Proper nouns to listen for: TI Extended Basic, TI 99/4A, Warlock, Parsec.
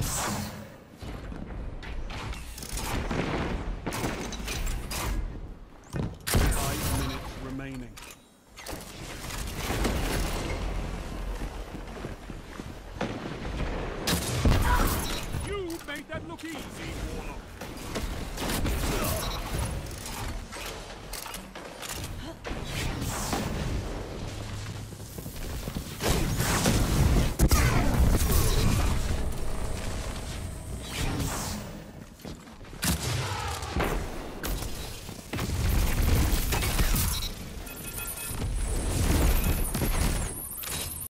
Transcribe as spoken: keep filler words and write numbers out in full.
Five minutes remaining. You made that look easy, Warlock.